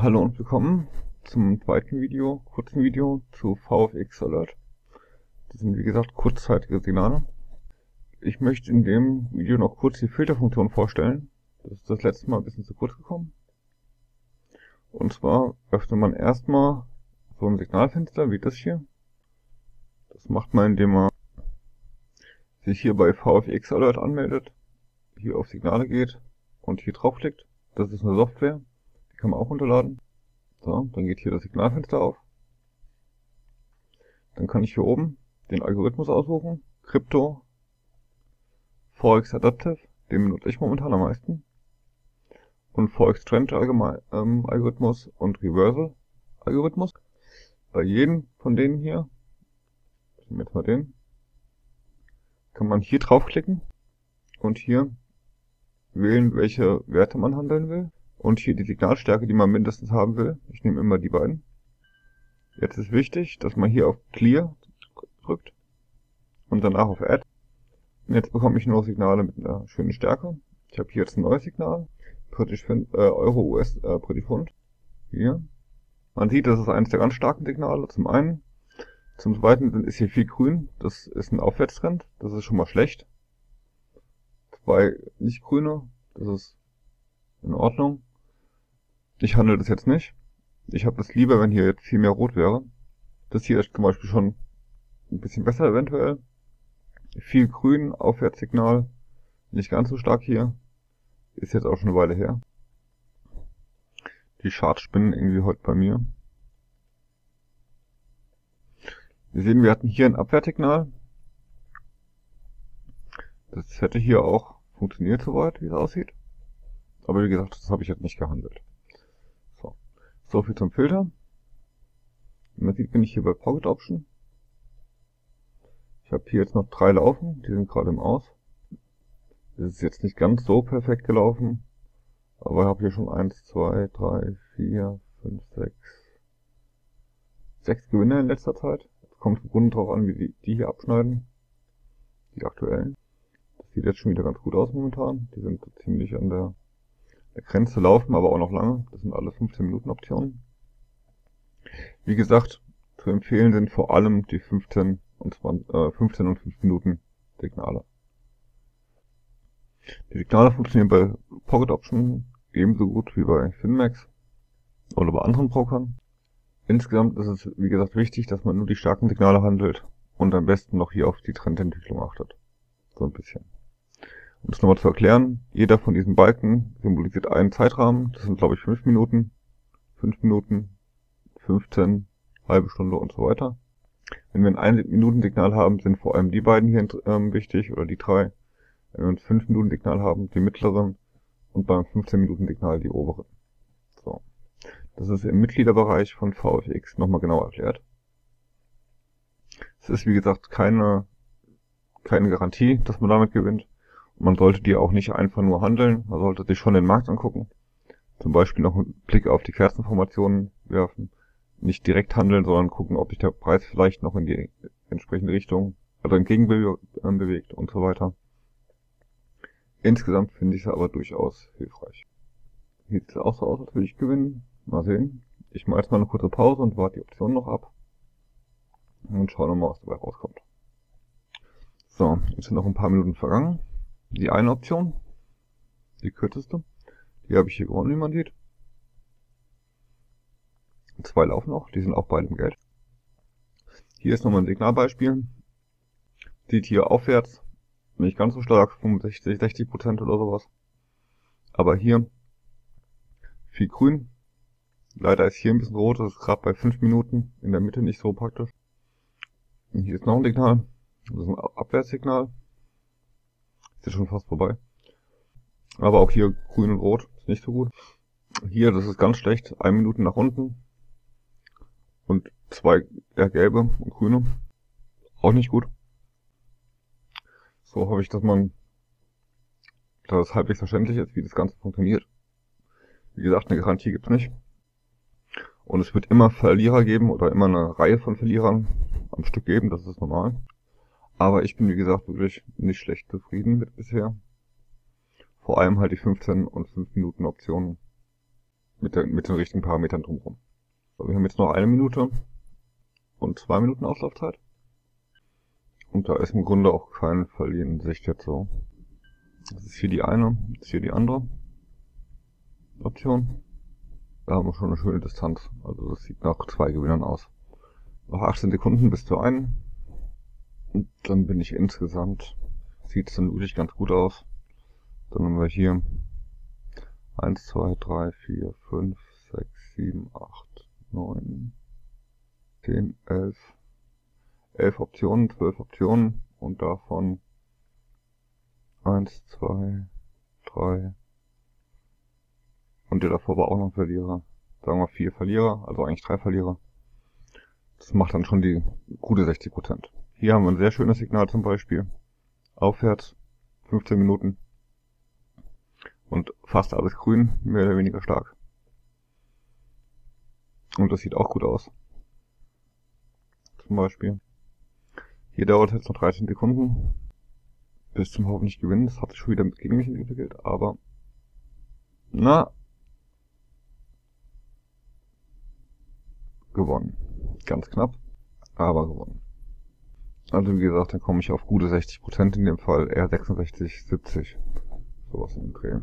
Hallo und willkommen zum zweiten Video, kurzen Video zu VFX-Alert. Das sind wie gesagt kurzzeitige Signale. Ich möchte in dem Video noch kurz die Filterfunktion vorstellen. Das ist das letzte Mal ein bisschen zu kurz gekommen. Und zwar öffnet man erstmal so ein Signalfenster wie das hier. Das macht man, indem man sich hier bei VFX-Alert anmeldet, hier auf Signale geht und hier draufklickt. Das ist eine Software. Kann man auch runterladen. So, dann geht hier das Signalfenster auf. Dann kann ich hier oben den Algorithmus aussuchen. Crypto Forex Adaptive, den benutze ich momentan am meisten. Und Forex Trend Algorithmus und Reversal Algorithmus. Bei jedem von denen hier, ich nehme jetzt mal den, kann man hier draufklicken und hier wählen, welche Werte man handeln will. Und hier die Signalstärke, die man mindestens haben will. Ich nehme immer die beiden. Jetzt ist wichtig, dass man hier auf Clear drückt und danach auf Add. Und jetzt bekomme ich nur Signale mit einer schönen Stärke. Ich habe hier jetzt ein neues Signal. Euro, US, British Pfund. Hier. Man sieht, das ist eines der ganz starken Signale, zum einen. Zum zweiten ist hier viel grün. Das ist ein Aufwärtstrend. Das ist schon mal schlecht. Zwei nicht grüne. Das ist in Ordnung. Ich handle das jetzt nicht. Ich habe das lieber, wenn hier jetzt viel mehr rot wäre. Das hier ist zum Beispiel schon ein bisschen besser eventuell. Viel grün, Aufwärtssignal. Nicht ganz so stark hier. Ist jetzt auch schon eine Weile her. Die Charts spinnen irgendwie heute bei mir. Wir sehen, wir hatten hier ein Abwärtssignal. Das hätte hier auch funktioniert soweit, wie es aussieht. Aber wie gesagt, das habe ich jetzt nicht gehandelt. So viel zum Filter. Man sieht, bin ich hier bei Pocket Option. Ich habe hier jetzt noch drei laufen, die sind gerade im Aus. Das ist jetzt nicht ganz so perfekt gelaufen, aber ich habe hier schon 1, 2, 3, 4, 5, 6, 6 Gewinner in letzter Zeit. Jetzt kommt es im Grunde drauf an, wie die hier abschneiden, die aktuellen. Das sieht jetzt schon wieder ganz gut aus momentan, die sind ziemlich an der Grenze laufen, aber auch noch lange. Das sind alles 15 Minuten Optionen. Wie gesagt, zu empfehlen sind vor allem die 15 und 5 Minuten Signale. Die Signale funktionieren bei Pocket Option ebenso gut wie bei Finmax oder bei anderen Brokern. Insgesamt ist es wie gesagt wichtig, dass man nur die starken Signale handelt und am besten noch hier auf die Trendentwicklung achtet. So ein bisschen. Um es nochmal zu erklären, jeder von diesen Balken symbolisiert einen Zeitrahmen, das sind glaube ich 5 Minuten, 5 Minuten, 15, halbe Stunde und so weiter. Wenn wir ein 1-Minuten-Signal haben, sind vor allem die beiden hier wichtig, oder die drei. Wenn wir ein 5-Minuten-Signal haben, die mittleren, und beim 15-Minuten-Signal die oberen. So. Das ist im Mitgliederbereich von VFX nochmal genau erklärt. Es ist wie gesagt keine Garantie, dass man damit gewinnt. Man sollte die auch nicht einfach nur handeln, man sollte sich schon den Markt angucken. Zum Beispiel noch einen Blick auf die Kerzenformationen werfen. Nicht direkt handeln, sondern gucken, ob sich der Preis vielleicht noch in die entsprechende Richtung, also entgegenbewegt und so weiter. Insgesamt finde ich es aber durchaus hilfreich. Hier sieht es auch so aus, als würde ich gewinnen. Mal sehen. Ich mache jetzt mal eine kurze Pause und warte die Option noch ab. Und schaue nochmal, was dabei rauskommt. So, jetzt sind noch ein paar Minuten vergangen. Die eine Option, die kürzeste, die habe ich hier gewonnen, wie man sieht. Zwei laufen noch, die sind auch beide im Geld. Hier ist nochmal ein Signalbeispiel. Sieht hier aufwärts, nicht ganz so stark, 65, 60% oder sowas. Aber hier viel grün. Leider ist hier ein bisschen rot, das ist gerade bei 5 Minuten in der Mitte nicht so praktisch. Und hier ist noch ein Signal, das ist ein Abwärtssignal. Ist ja schon fast vorbei. Aber auch hier grün und rot, ist nicht so gut. Hier, das ist ganz schlecht, 1 Minute nach unten. Und zwei gelbe und grüne. Auch nicht gut. So hoffe ich, dass es halbwegs verständlich ist, wie das Ganze funktioniert. Wie gesagt, eine Garantie gibt es nicht. Und es wird immer Verlierer geben oder immer eine Reihe von Verlierern am Stück geben, das ist normal. Aber ich bin wie gesagt wirklich nicht schlecht zufrieden mit bisher. Vor allem halt die 15 und 5 Minuten Optionen. mit den richtigen Parametern drumherum. So, wir haben jetzt noch 1 Minute und 2 Minuten Auslaufzeit. Und da ist im Grunde auch kein Verlieren in Sicht jetzt so. Das ist hier die eine, das ist hier die andere Option. Da haben wir schon eine schöne Distanz. Also das sieht nach 2 Gewinnern aus. Noch 18 Sekunden bis zur einen. Und dann bin ich insgesamt, sieht es dann wirklich ganz gut aus. Dann haben wir hier 1, 2, 3, 4, 5, 6, 7, 8, 9, 10, 11. 11 Optionen, 12 Optionen und davon 1, 2, 3 und der davor war auch noch ein Verlierer. Sagen wir 4 Verlierer, also eigentlich 3 Verlierer. Das macht dann schon die gute 60%. Hier haben wir ein sehr schönes Signal zum Beispiel. Aufwärts, 15 Minuten und fast alles grün, mehr oder weniger stark. Und das sieht auch gut aus. Zum Beispiel. Hier dauert jetzt noch 13 Sekunden bis zum hoffentlich Gewinn. Das hat sich schon wieder gegen mich entwickelt, aber na, gewonnen. Ganz knapp, aber gewonnen. Also wie gesagt, dann komme ich auf gute 60%, in dem Fall eher 66, 70, sowas in dem Dreh.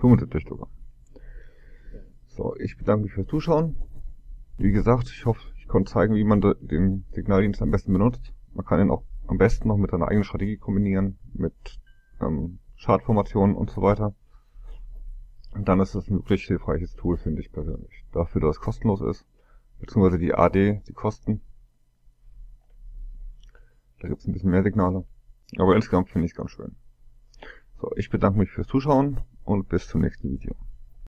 75 sogar. So, ich bedanke mich fürs Zuschauen. Wie gesagt, ich hoffe, ich konnte zeigen, wie man den Signaldienst am besten benutzt. Man kann ihn auch am besten noch mit seiner eigenen Strategie kombinieren, mit Chartformationen und so weiter. Und dann ist das ein wirklich hilfreiches Tool, finde ich persönlich. Dafür, dass es kostenlos ist, beziehungsweise die AD, die Kosten. Da gibt es ein bisschen mehr Signale, aber insgesamt finde ich es ganz schön. So, ich bedanke mich fürs Zuschauen und bis zum nächsten Video.